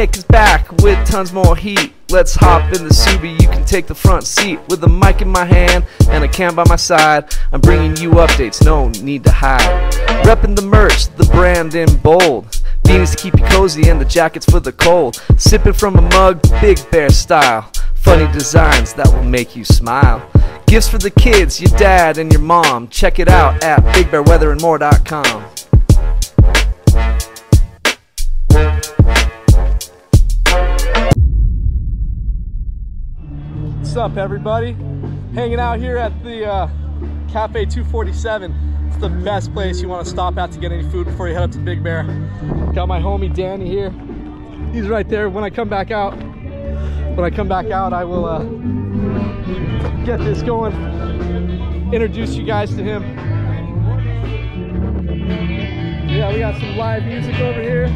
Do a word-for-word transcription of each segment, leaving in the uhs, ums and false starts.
Nick is back with tons more heat. Let's hop in the Subi, you can take the front seat. With a mic in my hand and a cam by my side, I'm bringing you updates, no need to hide. Reppin' the merch, the brand in bold. Beanies to keep you cozy and the jackets for the cold. Sippin' from a mug, Big Bear style. Funny designs that will make you smile. Gifts for the kids, your dad and your mom. Check it out at big bear weather and more dot com. What's up, everybody? Hanging out here at the uh, Cafe two forty-seven. It's the best place you want to stop at to get any food before you head up to Big Bear. Got my homie Danny here. He's right there. When I come back out, when I come back out, I will uh, get this going. Introduce you guys to him. Yeah, we got some live music over here.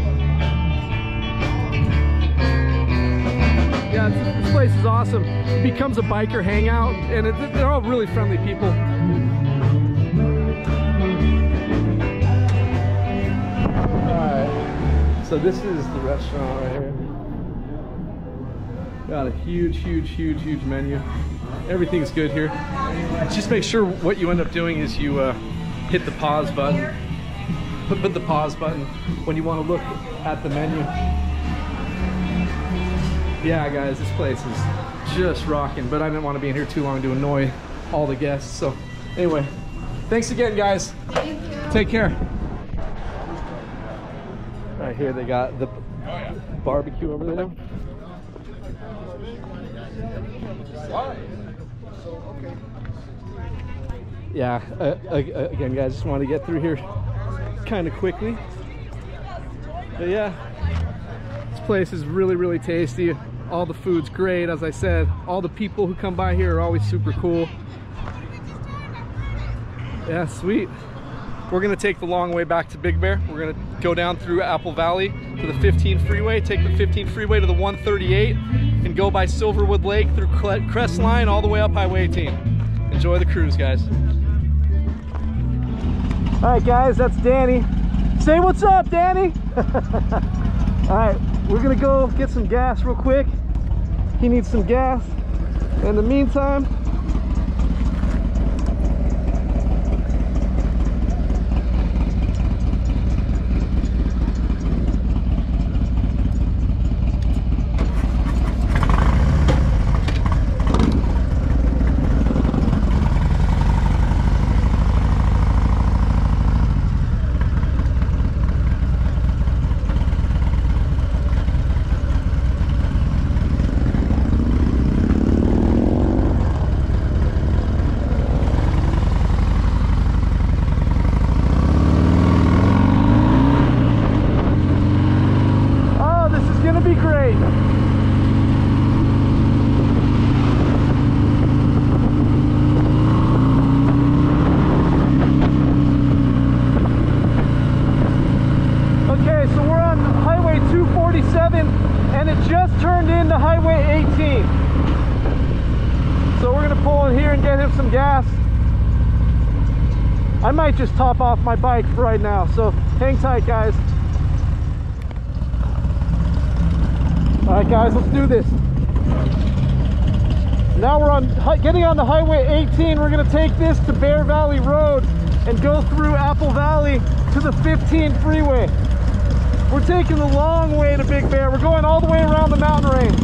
Yeah, this place is awesome. It becomes a biker hangout, and it, they're all really friendly people. Alright, so this is the restaurant right here. Got a huge, huge, huge, huge menu. Everything's good here. Just make sure what you end up doing is you uh, hit the pause button. Put, put the pause button when you want to look at the menu. Yeah, guys, this place is just rocking, but I didn't want to be in here too long to annoy all the guests. So anyway, thanks again, guys. Thank you. Take care. Right here they got the barbecue over there. Yeah, uh, uh, again, guys, just want to get through here kind of quickly. But yeah, this place is really, really tasty. All the food's great, as I said. All the people who come by here are always super cool. Yeah, sweet. We're gonna take the long way back to Big Bear. We're gonna go down through Apple Valley to the fifteen freeway, take the fifteen freeway to the one thirty-eight, and go by Silverwood Lake through Crestline all the way up Highway eighteen. Enjoy the cruise, guys. All right, guys, that's Danny. Say what's up, Danny. All right, we're gonna go get some gas real quick. He needs some gas. In the meantime, and it just turned into Highway eighteen. So we're gonna pull in here and get him some gas. I might just top off my bike for right now, so hang tight, guys. All right, guys, let's do this. Now we're on getting on the Highway eighteen. We're gonna take this to Bear Valley Road and go through Apple Valley to the fifteen freeway. We're taking the long way to Big Bear. We're going all the way around the mountain range.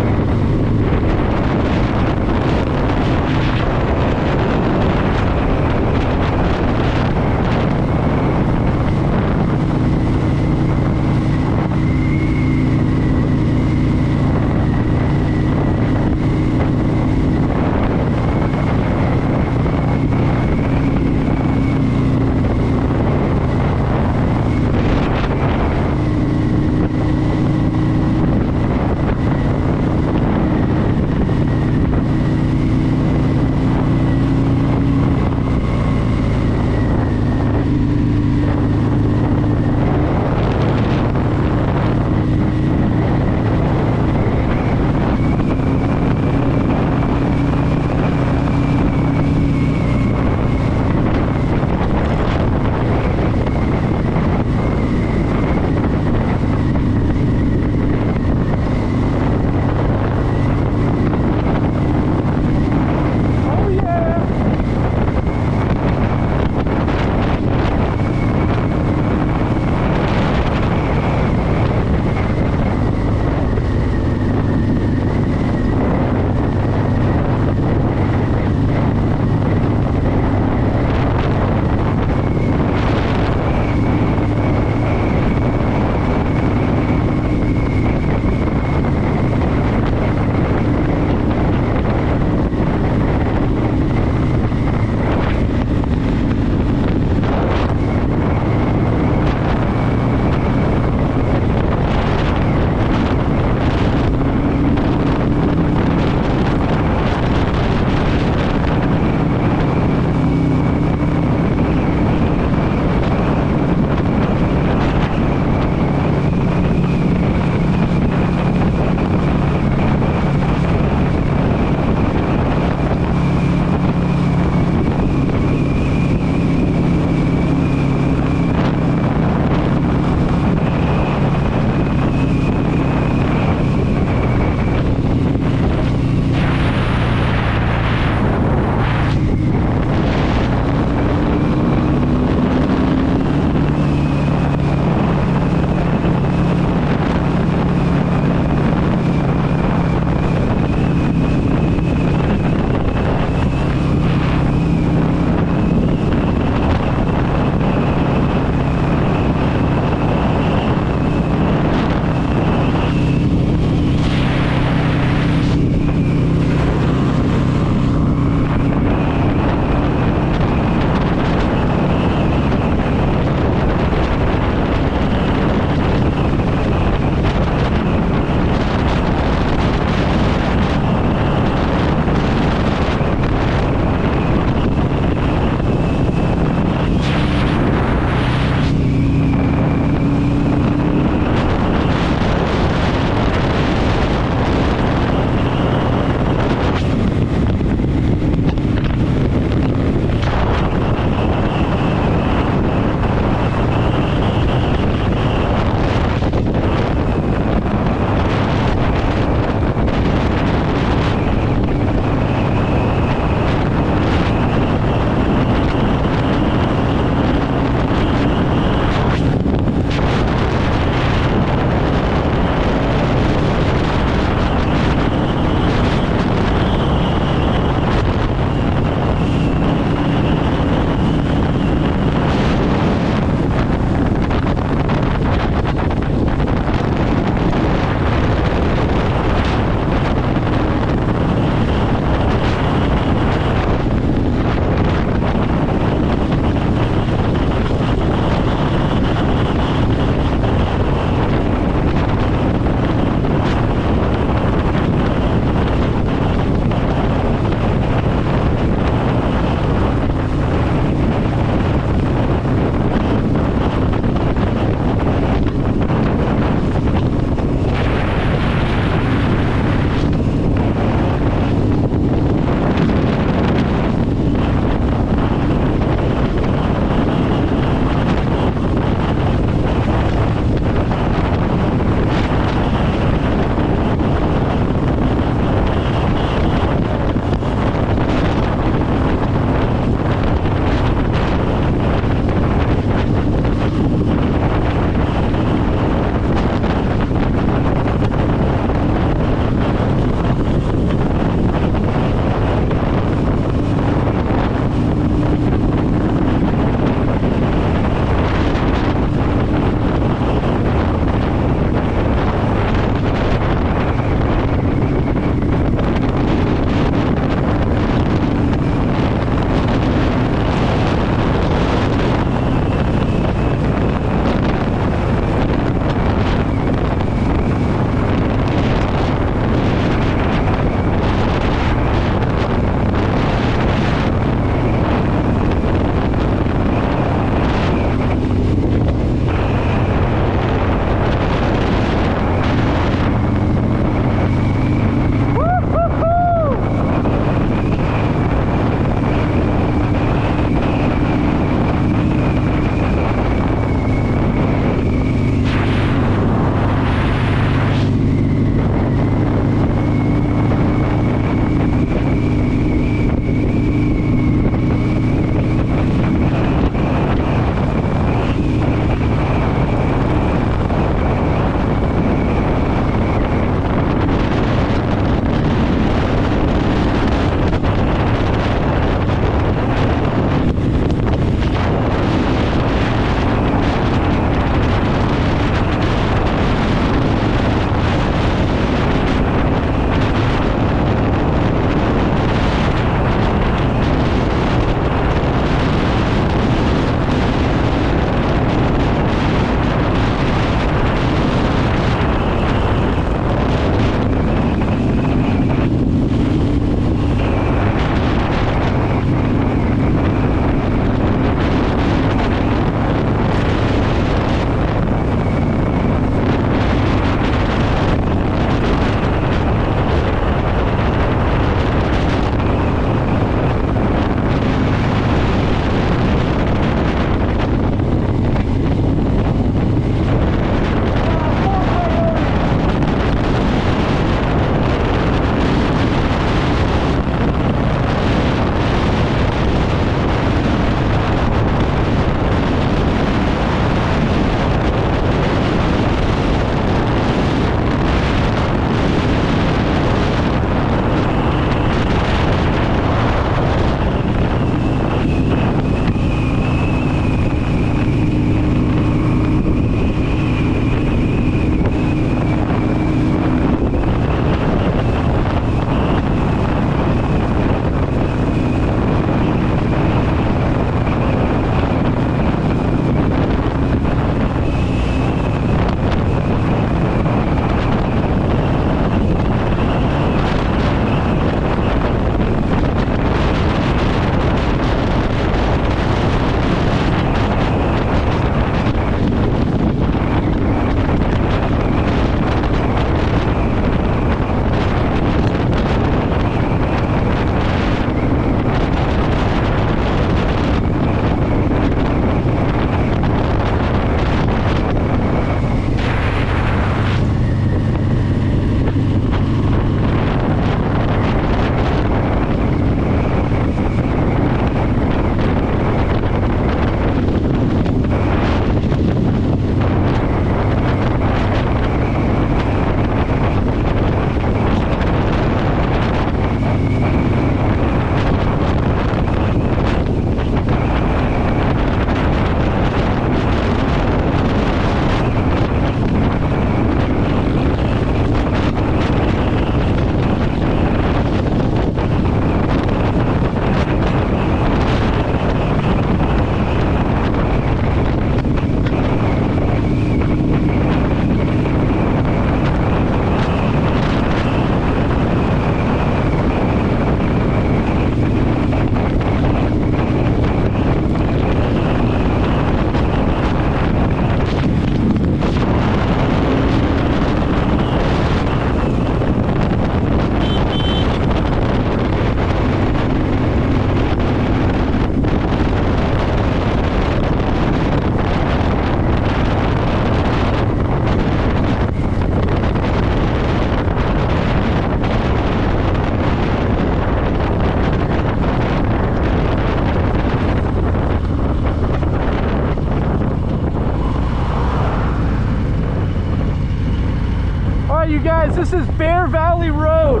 you guys, this is Bear Valley Road.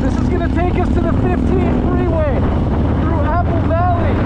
This is going to take us to the fifteen freeway through Apple Valley.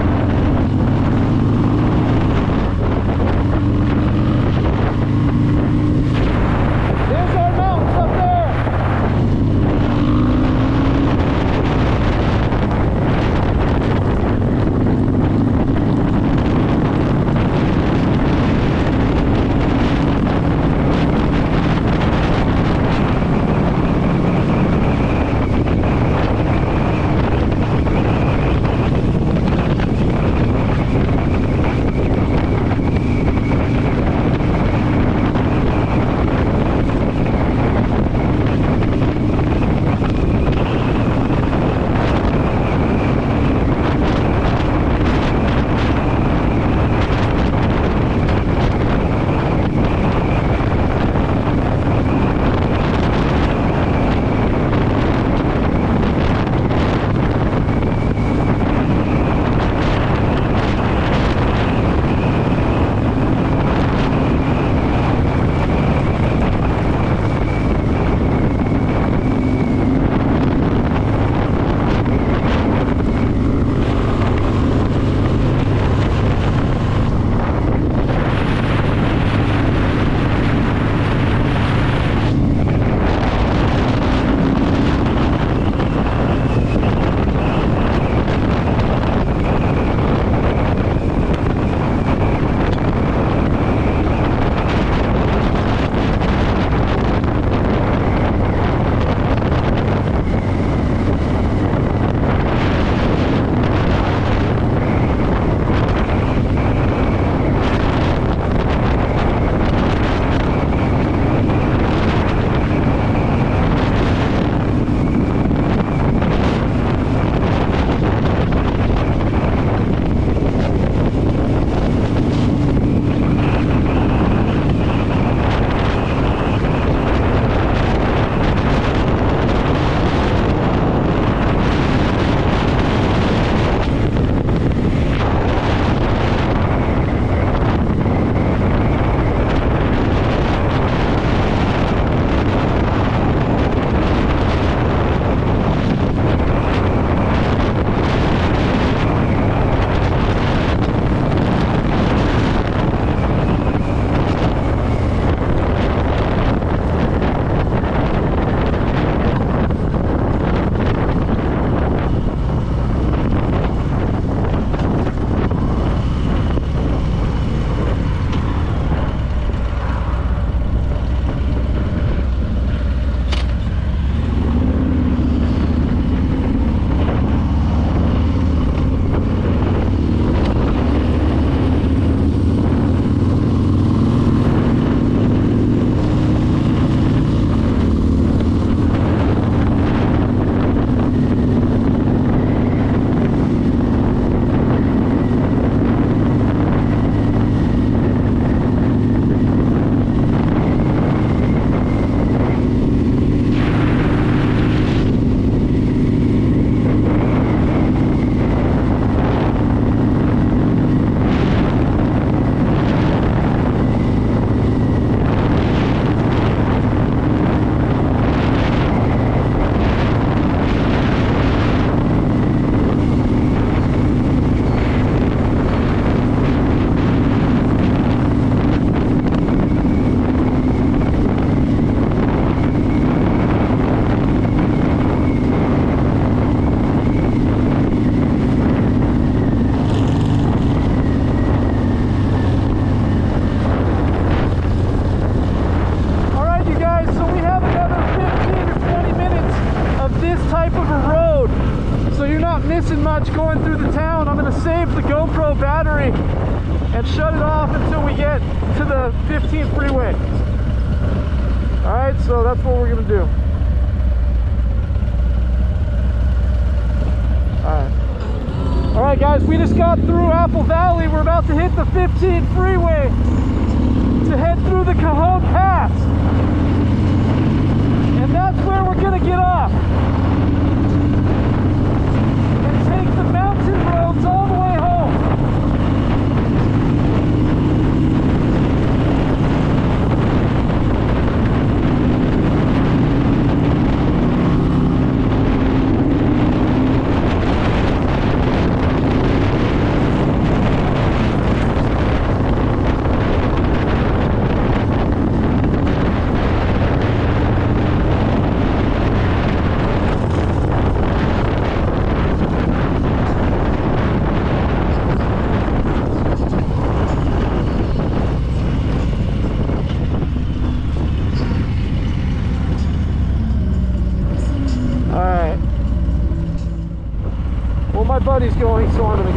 go where we're gonna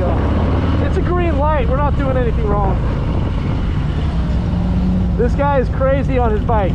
go. It's a green light, we're not doing anything wrong. This guy is crazy on his bike.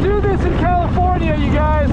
can do this in California, you guys.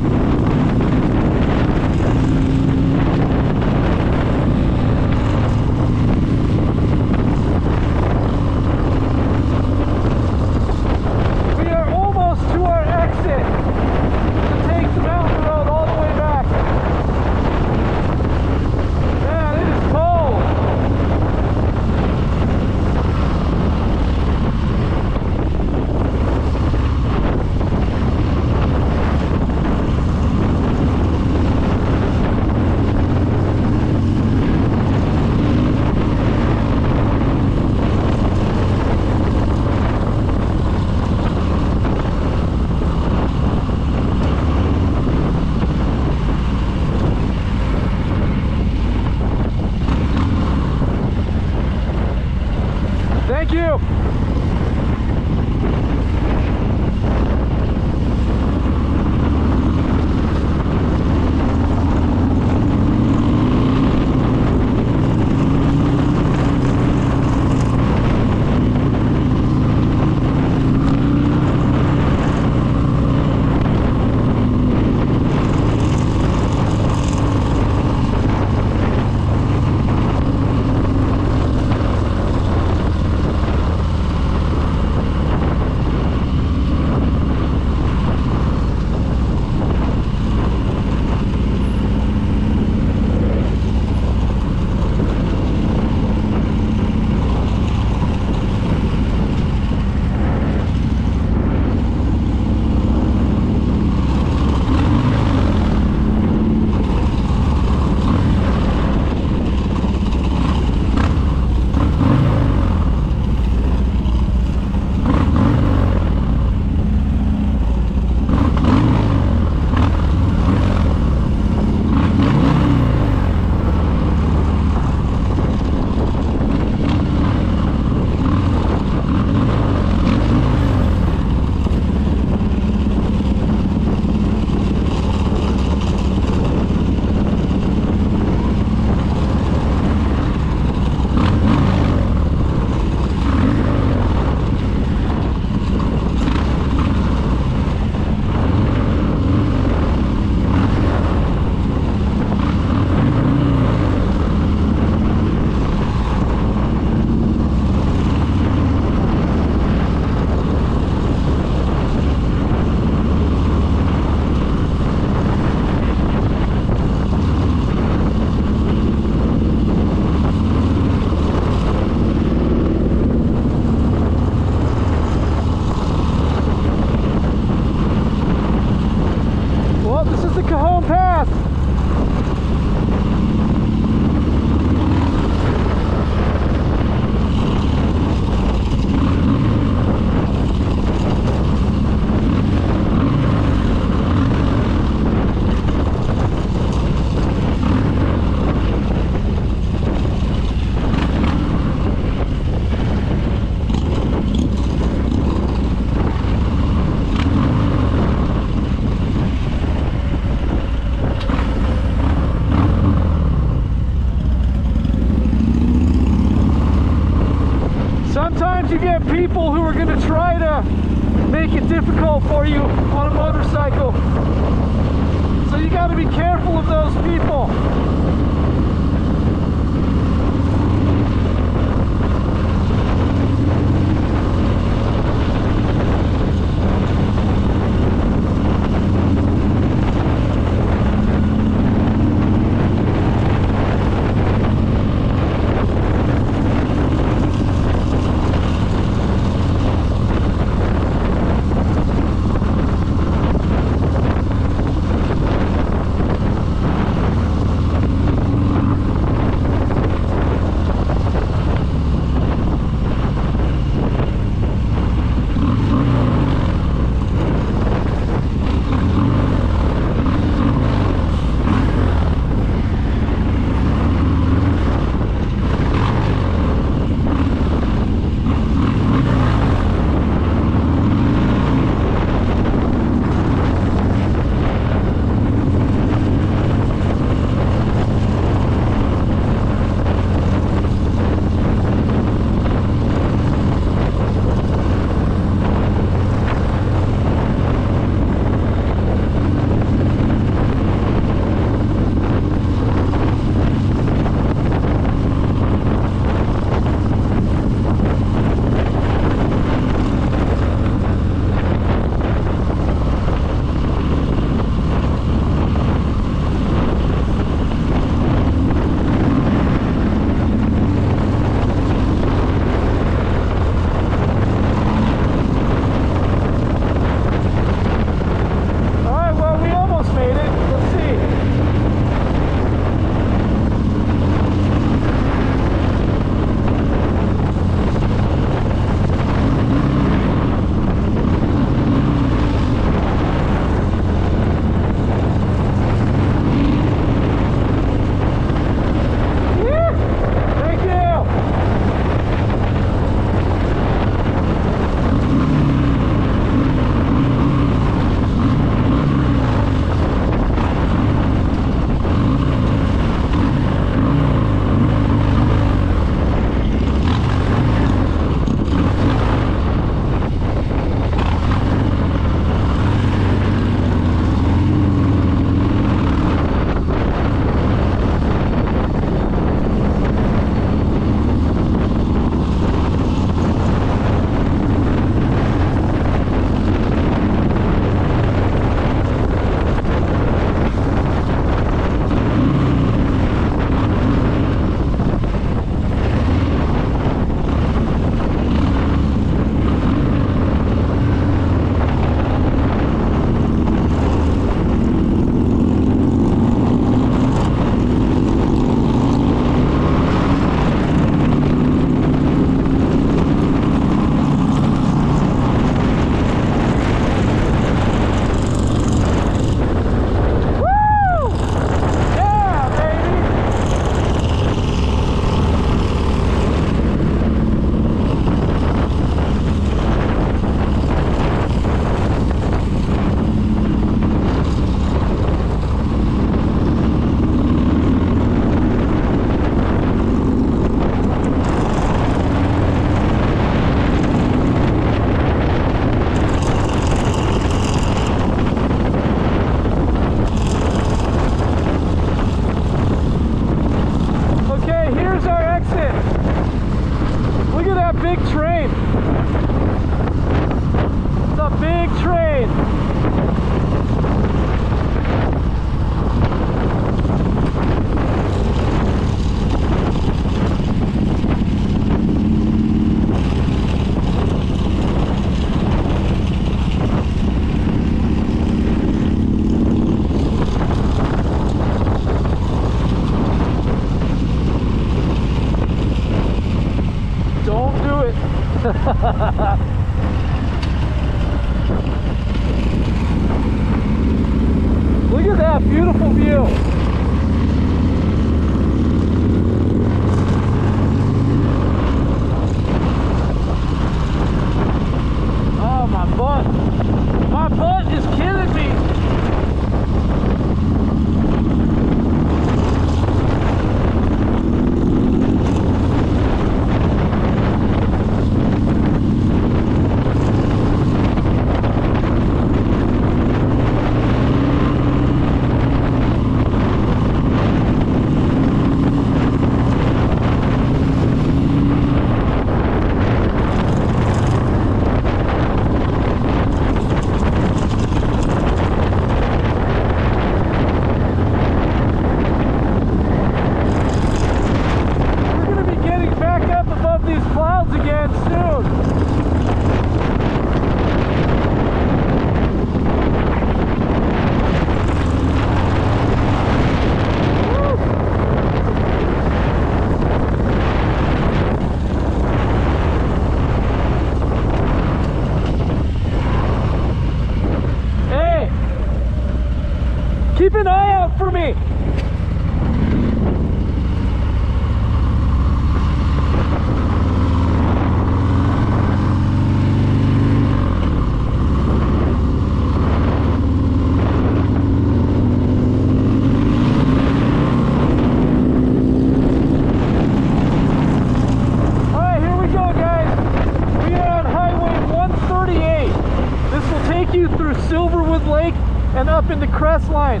you through Silverwood Lake and up into Crestline.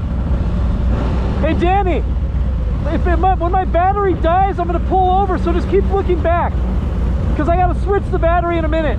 Hey Danny, if it, when my battery dies, I'm gonna pull over, so just keep looking back, because I gotta switch the battery in a minute.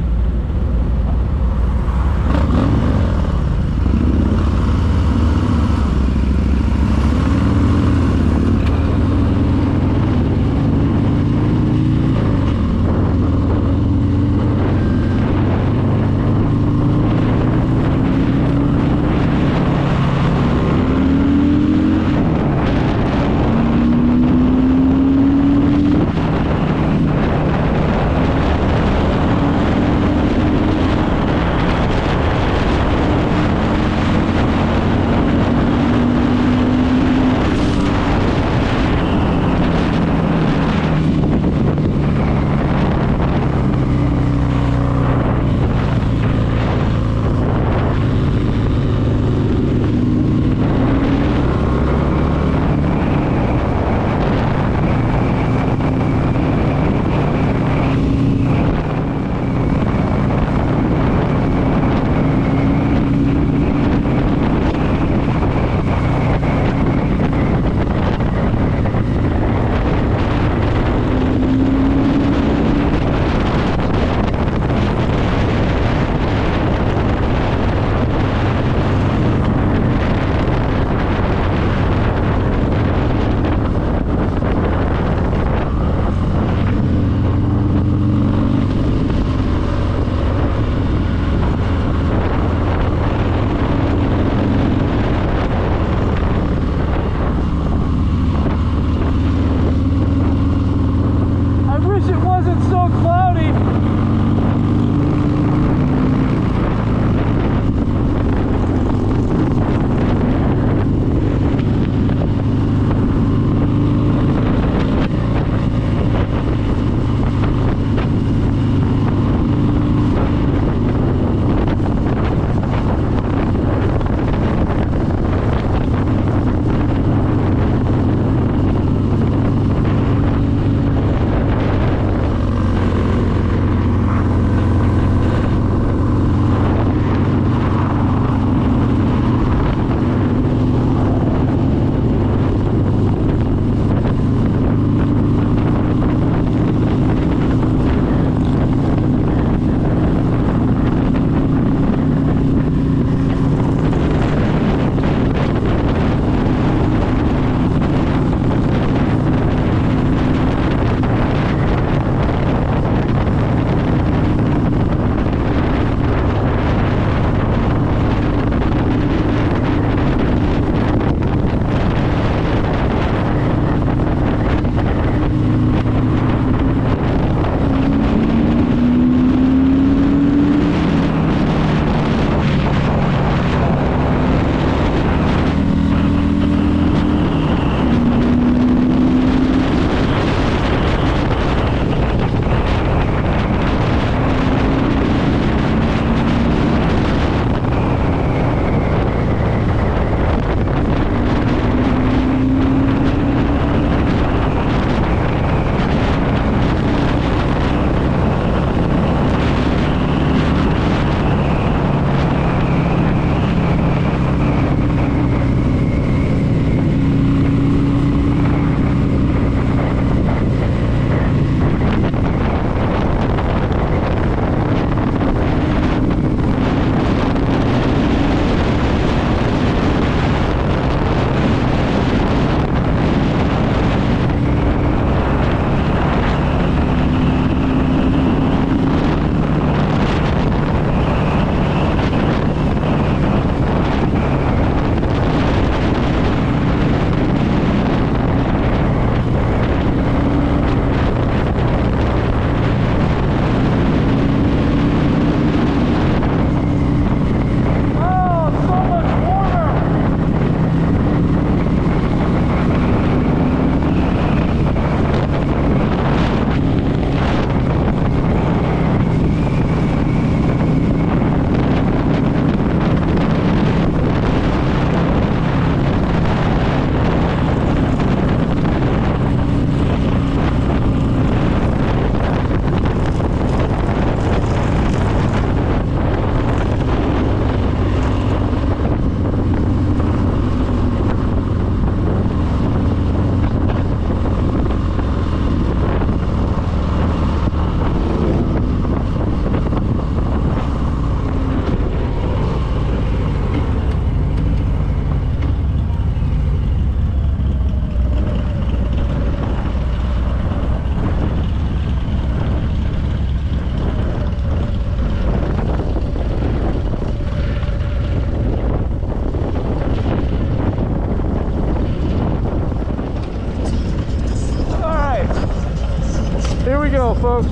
folks.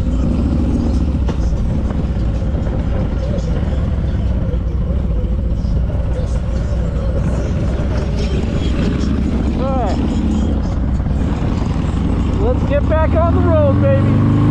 Alright. Let's get back on the road, baby.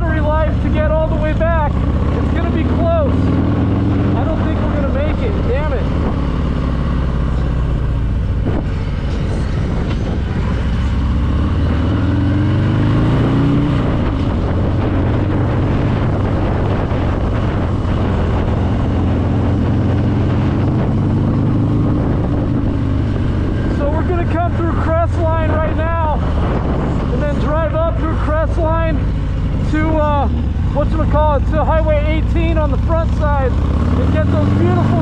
battery life to get all the way back. It's going to be close. I don't think we're going to make it. Damn it. So we're going to come through Crestline right now and then drive up through Crestline to uh, whatchamacallit, to Highway eighteen on the front side and get those beautiful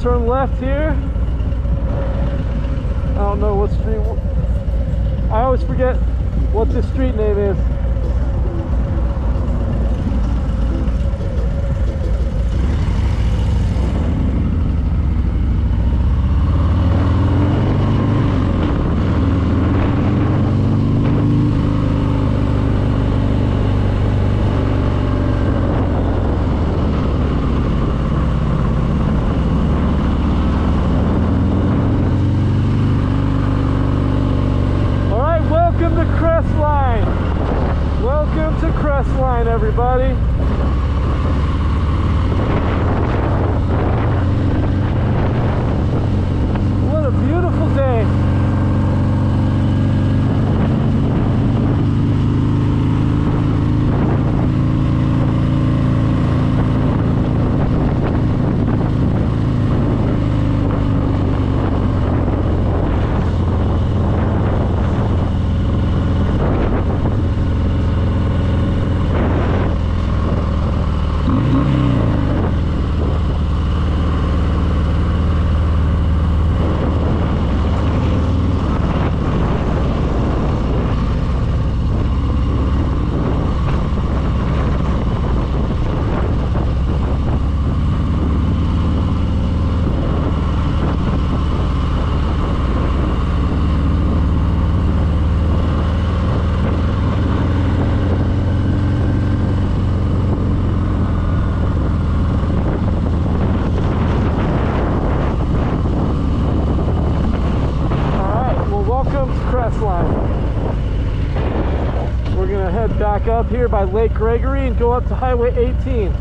turn left here. I don't know what street. I always forget what this street name is. Welcome to Crestline, everybody. What a beautiful day. Back up here by Lake Gregory and go up to Highway eighteen.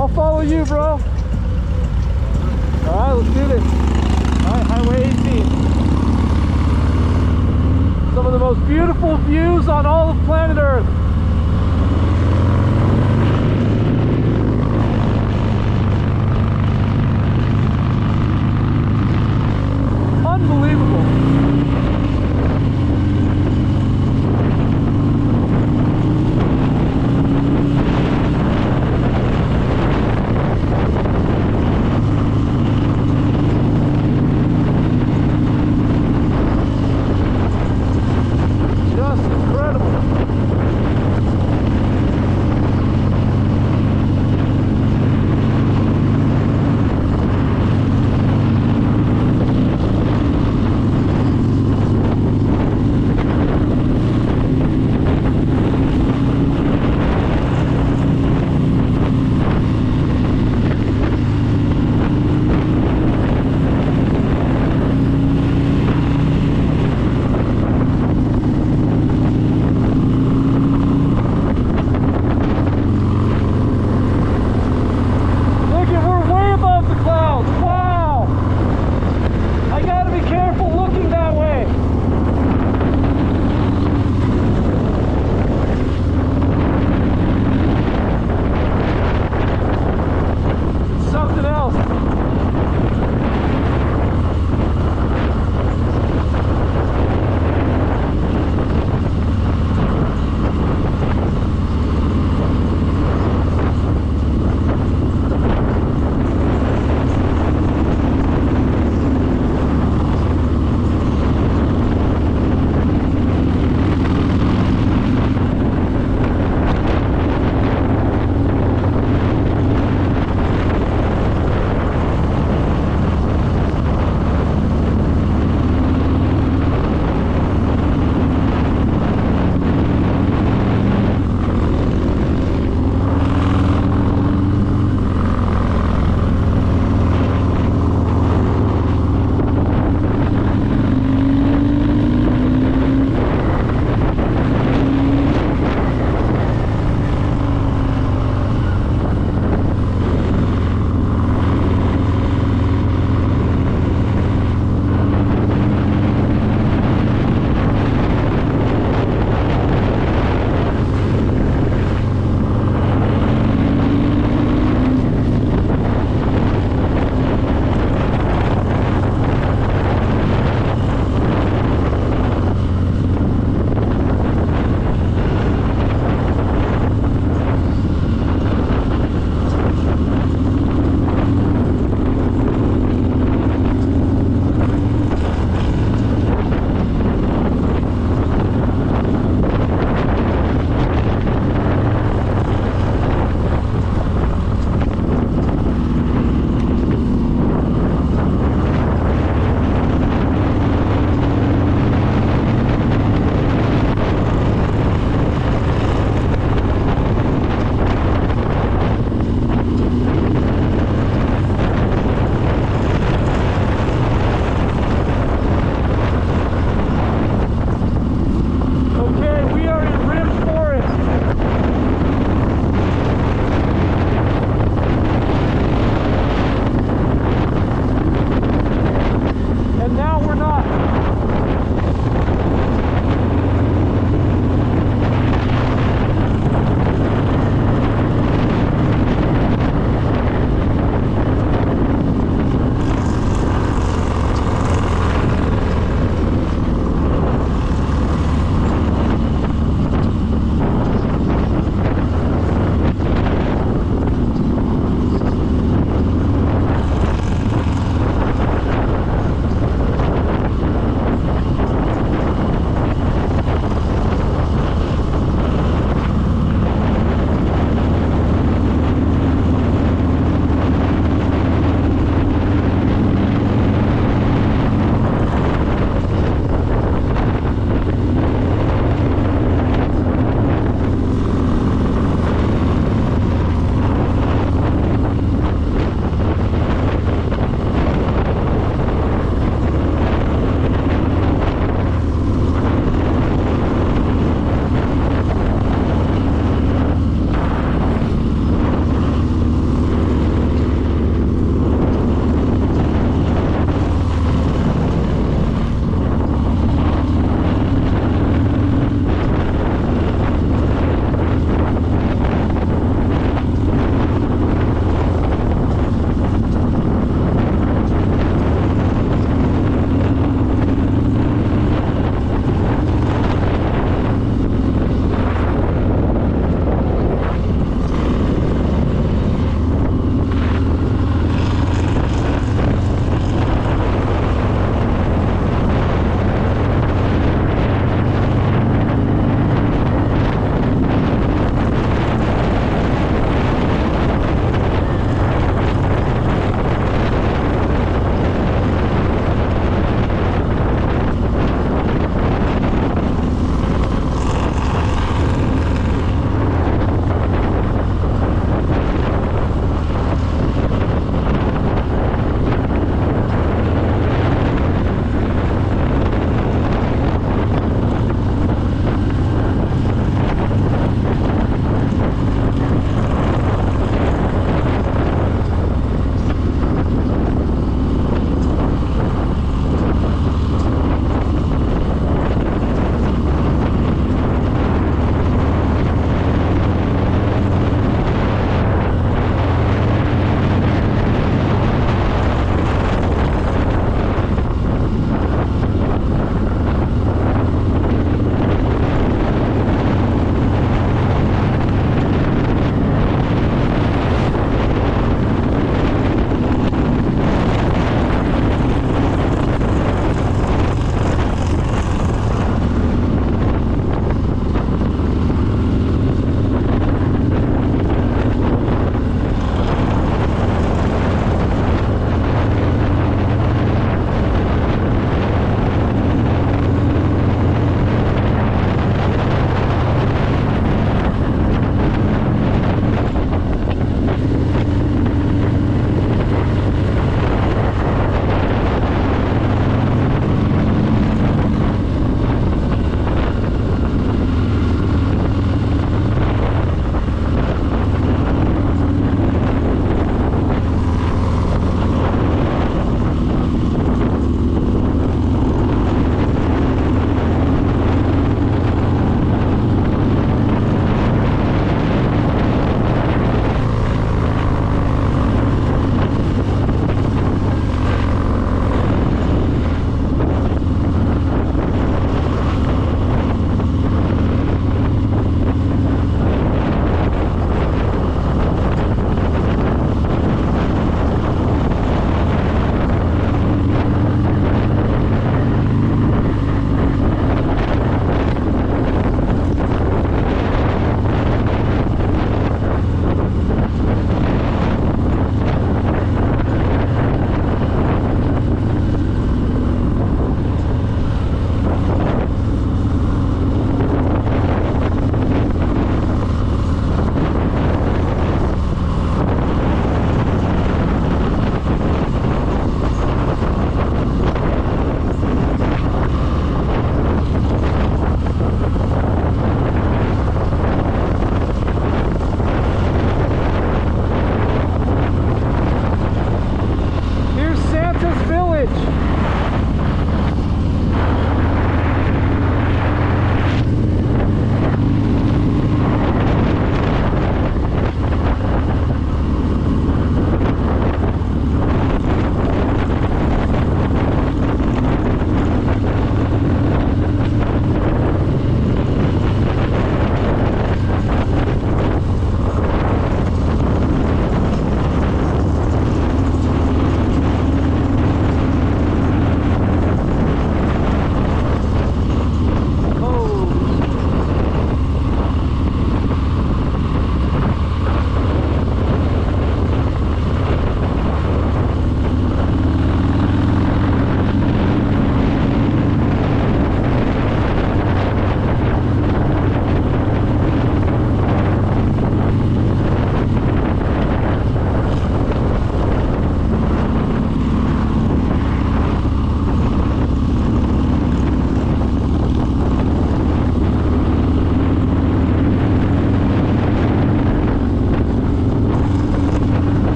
I'll follow you, bro. Alright, let's do this. Alright, Highway eighteen. Some of the most beautiful views on all of planet Earth. Incredible.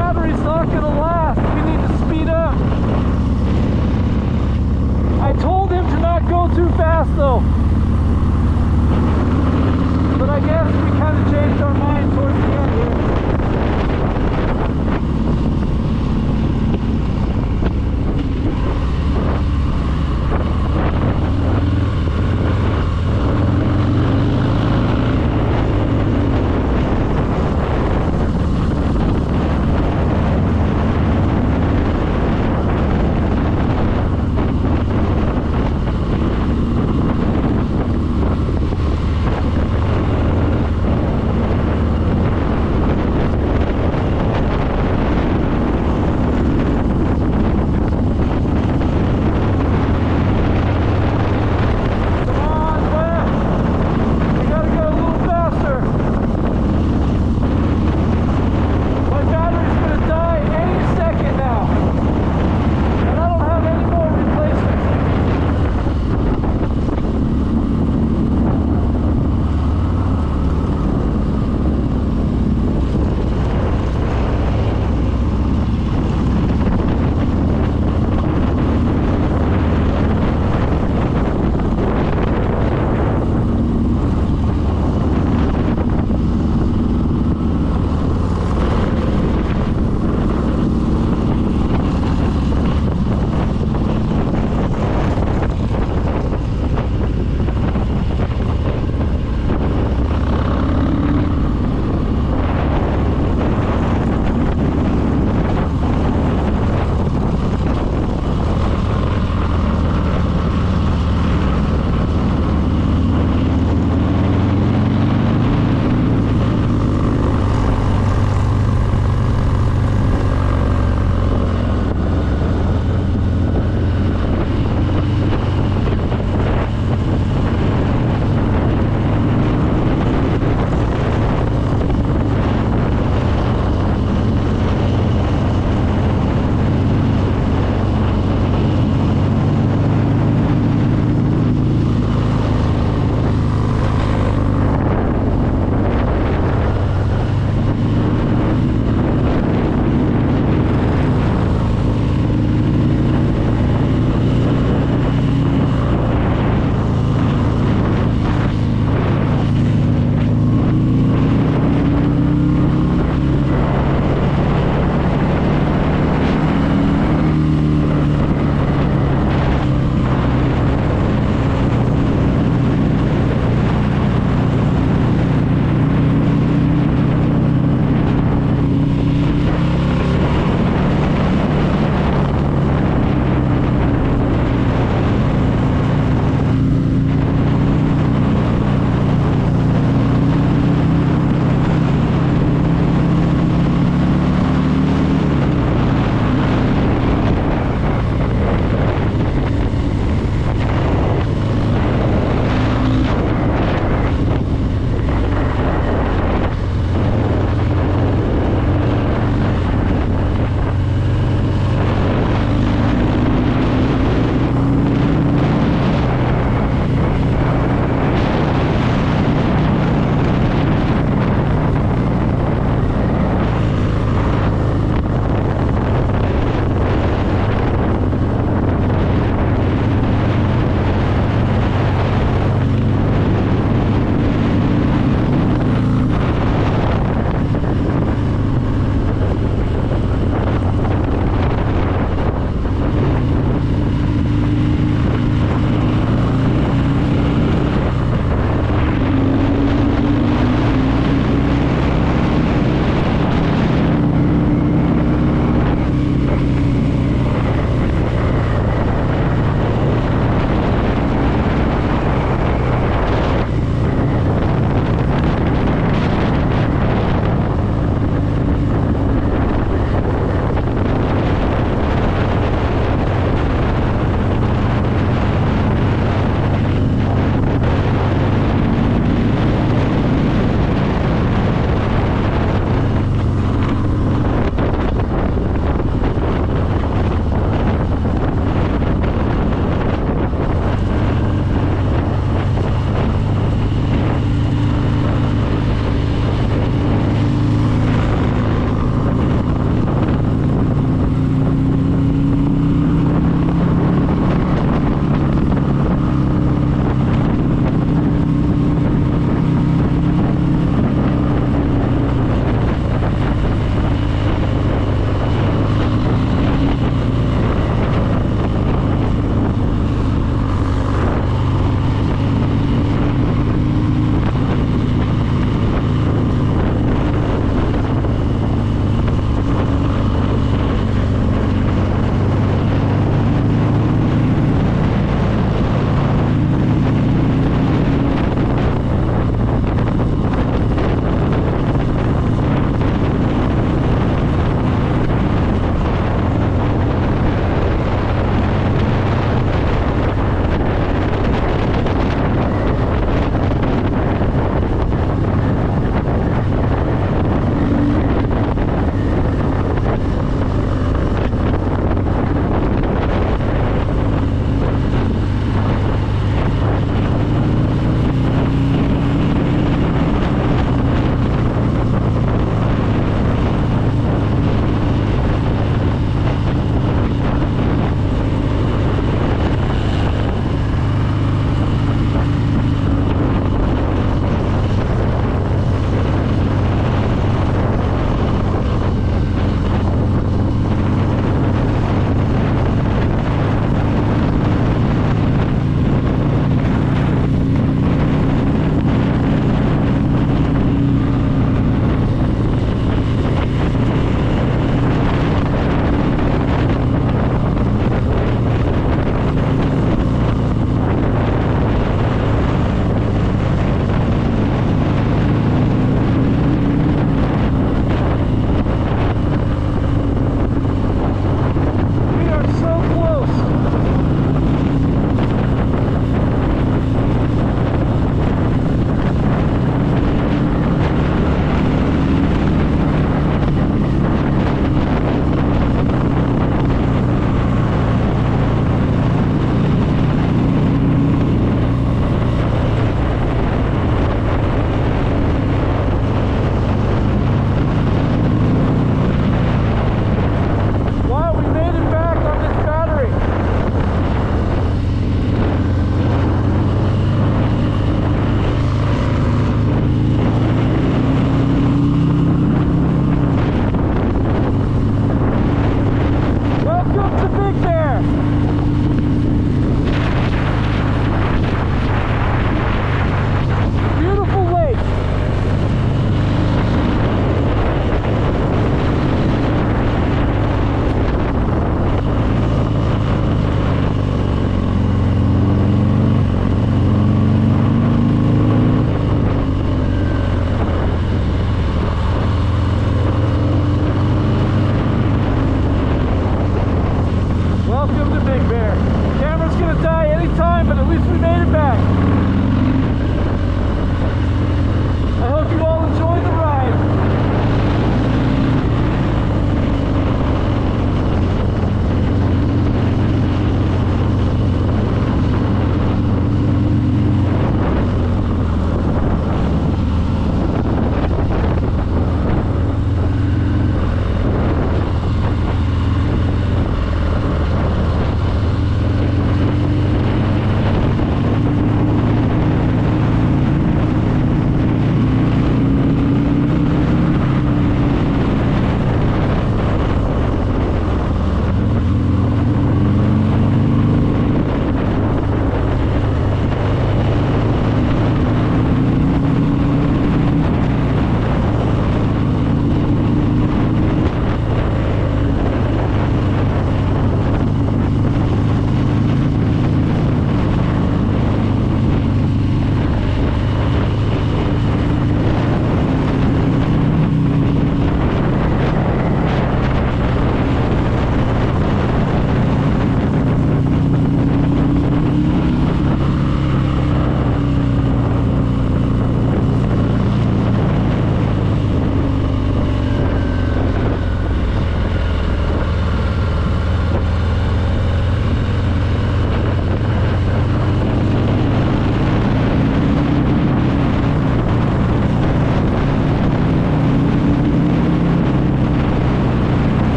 battery's not going to last. We need to speed up. I told him to not go too fast though. But I guess we kind of changed our mind towards the end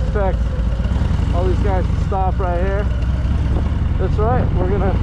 expect all these guys to stop right here. That's right, we're gonna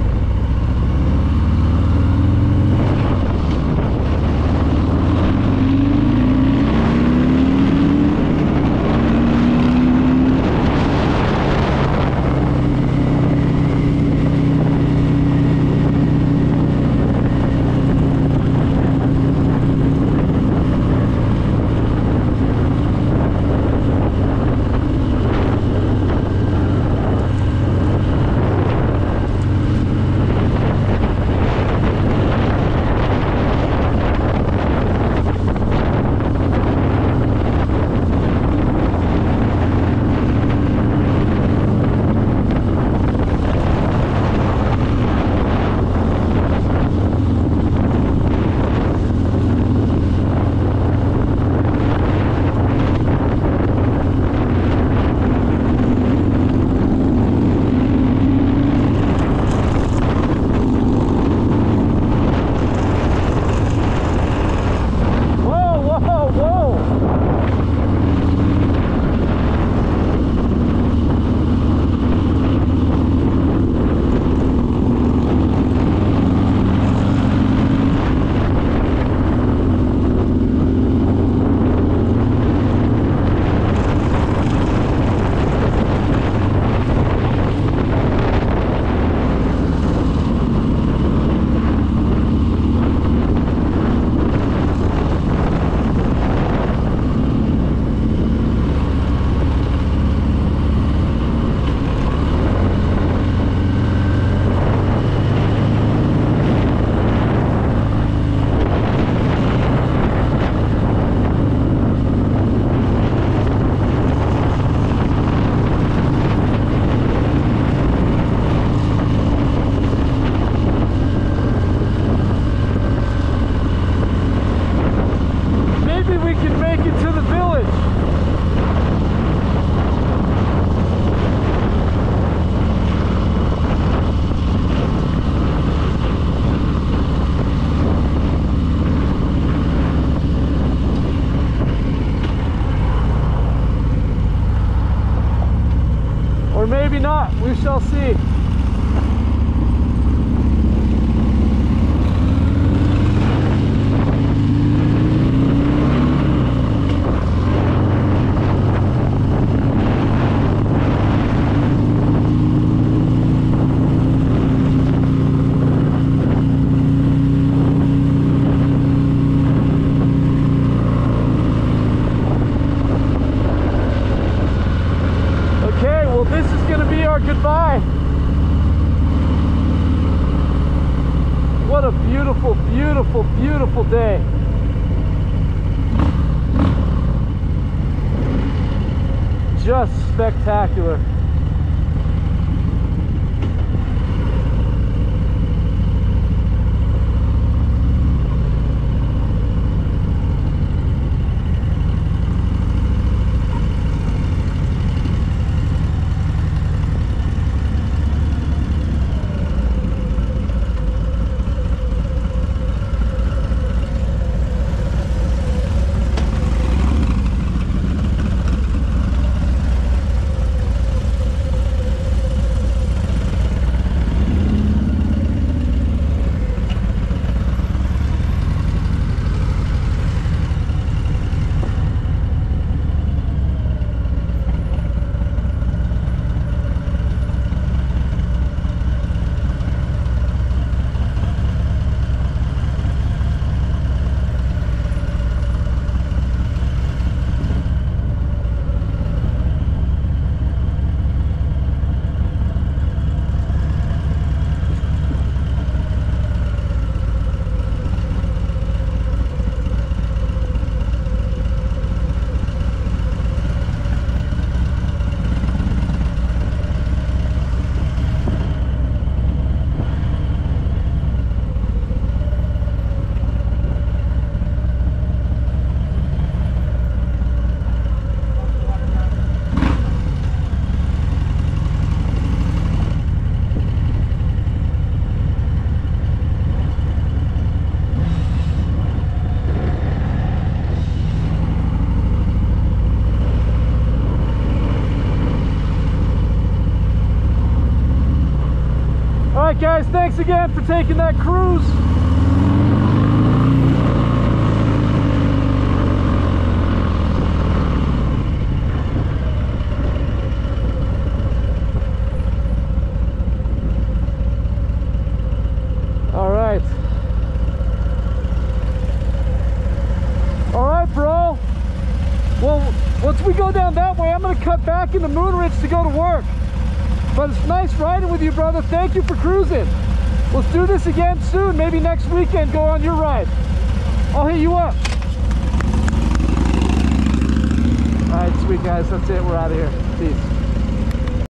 we shall see. Goodbye. What a beautiful, beautiful, beautiful day. Just spectacular. right, guys, thanks again for taking that cruise. Cut back into Moonridge to go to work, but it's nice riding with you, brother. Thank you for cruising. Let's do this again soon, maybe next weekend. Go on your ride, I'll hit you up. All right, sweet guys, that's it, we're out of here. Peace.